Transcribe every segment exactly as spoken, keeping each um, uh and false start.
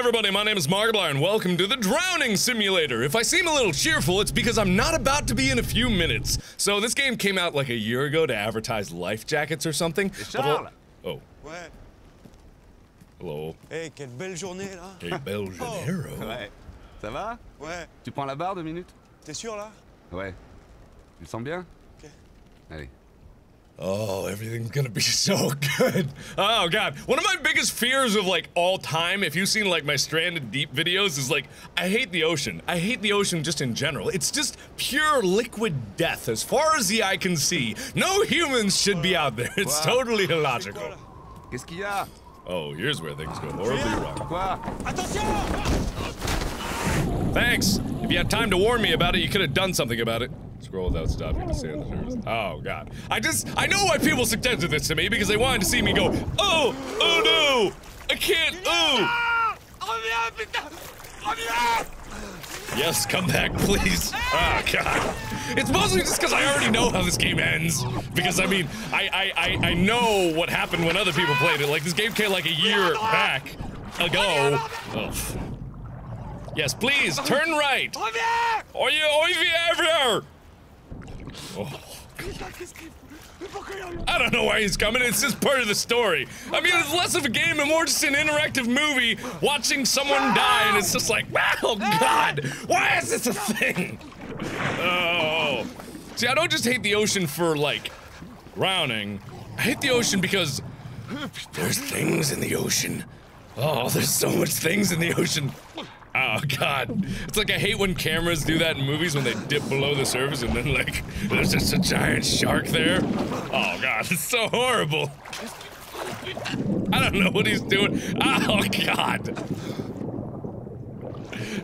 everybody, my name is Margeblair, and welcome to the Drowning Simulator. If I seem a little cheerful, it's because I'm not about to be in a few minutes. So this game came out like a year ago to advertise life jackets or something. Charles. Oh. Ouais. Hello. Hey, quelle belle journée là. Quelle belle journée. Oh. Ouais. Ça va? Ouais. Tu prends la barre deux minutes? T'es sûr là? Ouais. Tu le sens bien? Ok. Allez. Oh, everything's gonna be so good. Oh god, one of my biggest fears of like all time, if you've seen like my Stranded Deep videos, is like I hate the ocean. I hate the ocean just in general. It's just pure liquid death as far as the eye can see. No humans should be out there. It's totally illogical. Qu'est-ce qu'il y a? Oh, here's where things go horribly wrong. Thanks. If you had time to warn me about it, you could have done something about it. Scroll without stopping to stand the nerves. Oh god. I just I know why people suggested this to me because they wanted to see me go, oh, oh no! I can't oh! Yes, come back, please. Oh god. It's mostly just because I already know how this game ends. Because I mean I I, I I know what happened when other people played it. Like this game came like a year back ago. Oh. Yes, please, turn right! Or you or you ever Oh. I don't know why he's coming, it's just part of the story. I mean, it's less of a game and more just an interactive movie watching someone die, and it's just like, oh god, why is this a thing? Oh. See, I don't just hate the ocean for, like, drowning. I hate the ocean because there's things in the ocean. Oh, there's so much things in the ocean. Oh god, it's like I hate when cameras do that in movies when they dip below the surface and then like, there's just a giant shark there. Oh god, it's so horrible. I don't know what he's doing. Oh god.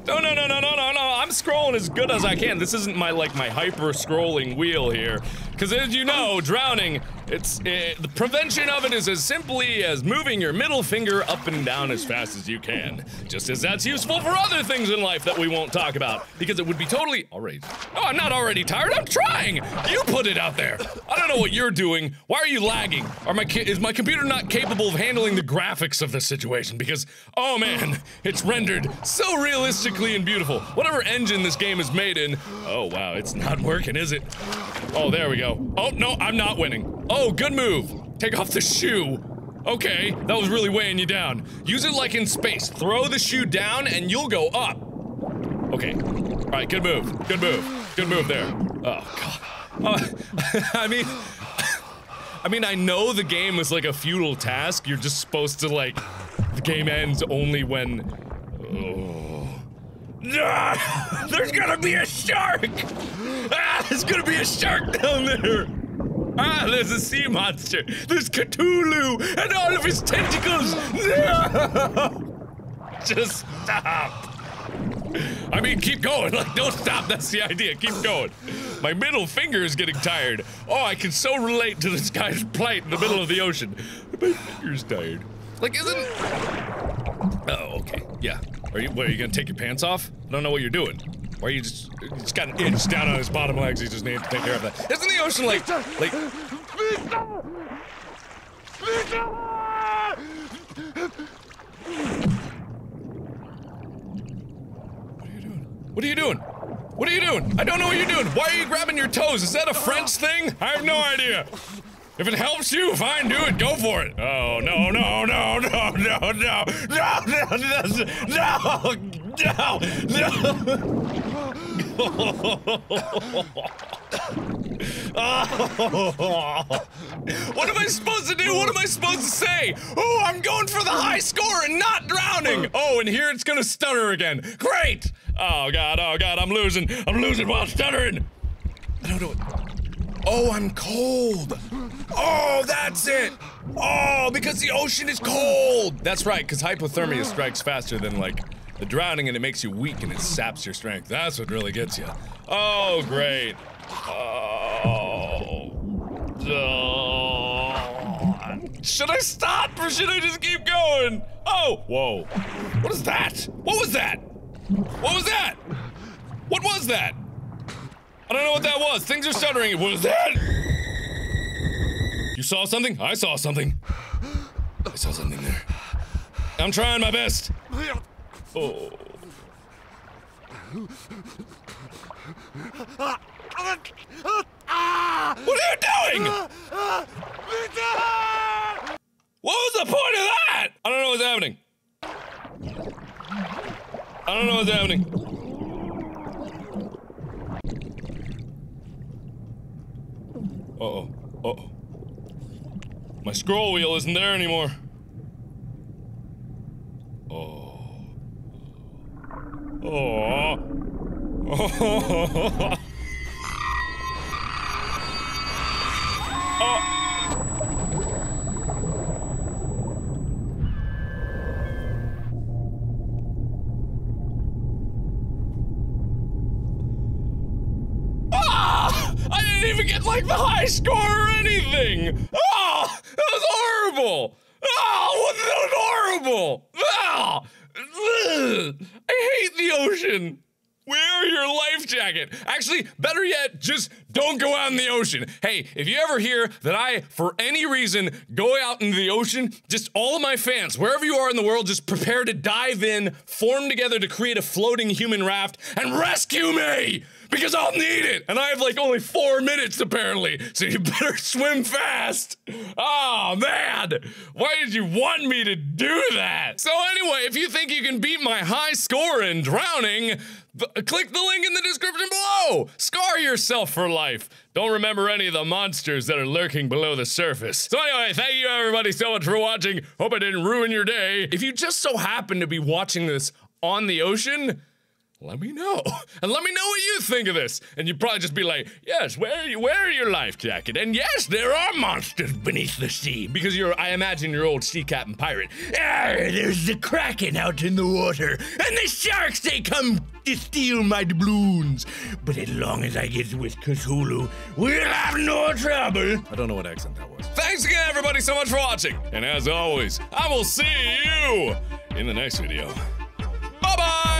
No, no, no, no, no, no, no, I'm scrolling as good as I can. This isn't my, like, my hyper-scrolling wheel here. Because as you know, drowning, it's, it, the prevention of it is as simply as moving your middle finger up and down as fast as you can. Just as that's useful for other things in life that we won't talk about. Because it would be totally- alright. Oh, I'm not already tired, I'm trying! You put it out there! I don't know what you're doing. Why are you lagging? Are my ki- is my computer not capable of handling the graphics of this situation? Because, oh man, it's rendered so realistic and beautiful. Whatever engine this game is made in. Oh wow, it's not working, is it? Oh, there we go. Oh no, I'm not winning. Oh, good move. Take off the shoe. Okay, that was really weighing you down. Use it like in space. Throw the shoe down and you'll go up. Okay. All right, good move. Good move. Good move there. Oh god. Uh, I mean, I mean, I know the game is like a futile task. You're just supposed to like, the game ends only when. Oh. There's gonna be a shark! Ah, there's gonna be a shark down there! Ah, there's a sea monster! There's Cthulhu and all of his tentacles! No! Just stop! I mean, keep going, like, don't stop, that's the idea, keep going. My middle finger is getting tired. Oh, I can so relate to this guy's plight in the middle of the ocean. My finger's tired. Like, isn't... Oh, okay, yeah. Are you, what, are you gonna take your pants off? I don't know what you're doing. Why are you just, just got an inch down on his bottom legs, he just needs to take care of that. Isn't the ocean like, like... What are you doing? What are you doing? What are you doing? I don't know what you're doing. Why are you grabbing your toes? Is that a French thing? I have no idea. If it helps you, fine, do it, go for it! Oh, no, no, no, no, no, no, no, no, no, no, no! What am I supposed to do? What am I supposed to say? Oh, I'm going for the high score and not drowning! Oh, and here it's gonna stutter again. Great! Oh, God, oh, God, I'm losing. I'm losing while stuttering! I don't know what- Oh, I'm cold. Oh, that's it. Oh, because the ocean is cold. That's right, because hypothermia strikes faster than, like, the drowning, and it makes you weak, and it saps your strength. That's what really gets you. Oh, great. Oh. Oh. Should I stop, or should I just keep going? Oh, whoa. What is that? What was that? What was that? What was that? I don't know what that was. Things are stuttering. What was that? You saw something? I saw something. I saw something there. I'm trying my best. Oh. What are you doing? What was the point of that? I don't know what's happening. I don't know what's happening. Uh-oh. Uh-oh. My scroll wheel isn't there anymore. Oh. Oh. Oh. Oh. Even get like the high score or anything. Oh, that was horrible. Oh, that was horrible. Oh, ugh. I hate the ocean. Wear your life jacket. Actually, better yet, just don't go out in the ocean. Hey, if you ever hear that I, for any reason, go out into the ocean, just all of my fans, wherever you are in the world, just prepare to dive in, form together to create a floating human raft, and rescue me! Because I'll need it! And I have like only four minutes apparently, so you better swim fast! Oh man! Why did you want me to do that? So anyway, if you think you can beat my high score in drowning, click the link in the description below! Scar yourself for life! Don't remember any of the monsters that are lurking below the surface. So anyway, thank you everybody so much for watching. Hope I didn't ruin your day. If you just so happen to be watching this on the ocean, let me know. And let me know what you think of this. And you'd probably just be like, yes, wear, wear your life jacket. And yes, there are monsters beneath the sea. Because you're, I imagine, your old sea captain pirate. Arr, there's the Kraken out in the water. And the sharks, they come to steal my doubloons. But as long as I get with Cthulhu, we'll have no trouble. I don't know what accent that was. Thanks again, everybody, so much for watching. And as always, I will see you in the next video. Bye-bye!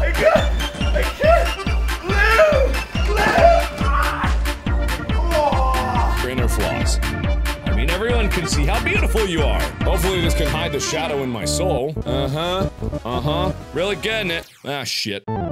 I can't! I can't! Live! Live! Ah. Trainer flaws. I mean, everyone can see how beautiful you are. Hopefully this can hide the shadow in my soul. Uh-huh. Uh-huh. Really getting it. Ah, shit.